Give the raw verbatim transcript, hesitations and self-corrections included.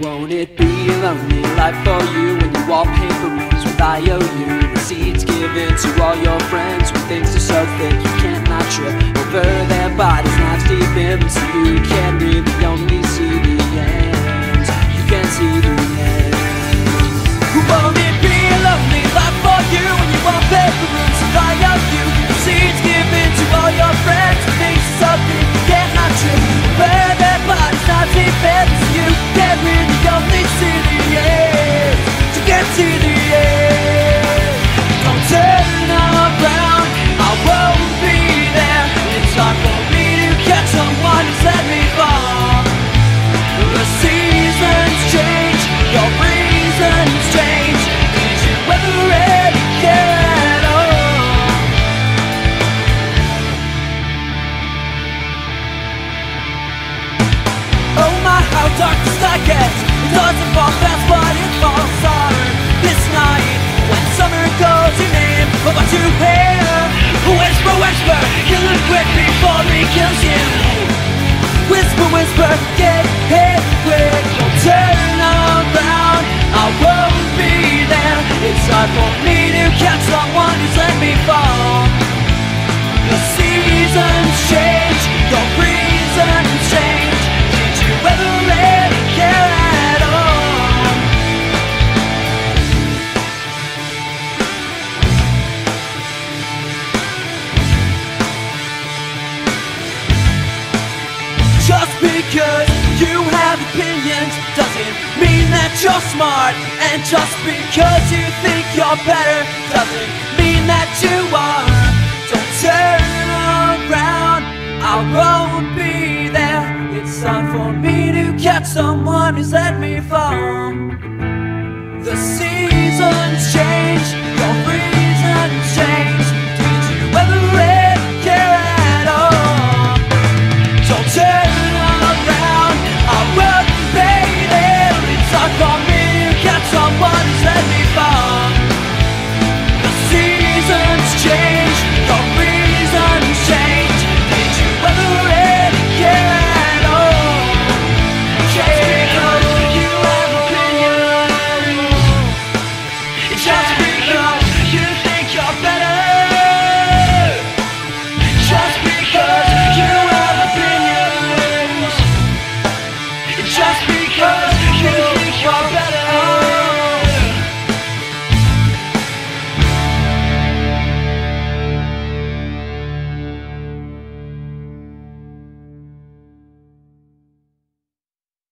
Won't it be a lonely life for you when you wallpaper rooms with I O U? Receipts given to all your friends when things are so thick you can't not trip over their bodies, knives deep in, so you can really only see the end. You can see the end. Won't it be a lonely life for you when you wallpaper rooms with I O U? Receipts given to all your friends when things are so thick you can't not trip over their bodies, knives deep in, so you can really only see the end. You can see the end. Don't turn around, I won't be there. It's hard for me to catch someone who's let me fall. The seasons change, your reasons change. Did you ever really care at all? Oh my, how dark does that get? It doesn't fall fast, but it falls hard. This night, when summer goes, your name about your hair. Whisper, whisper, you look quick before he kills you. Whisper, whisper, get hit quick. Don't turn around, I won't be there. It's hard for me to catch someone who's let me fall. The seasons change, your reasons change. Did you ever really care? Just because you have opinions doesn't mean that you're smart. And just because you think you're better doesn't mean that you are. Don't turn around, I won't be there. It's time for me to catch someone who's let me fall. The seasons change, your reasons change. Did you ever really care at all? Don't turn. Someone's let me fall. The seasons change, your reasons change. Did you ever really care at all? Just because you have opinions, just because you think you're better, just because you have opinions, just because you think you're better.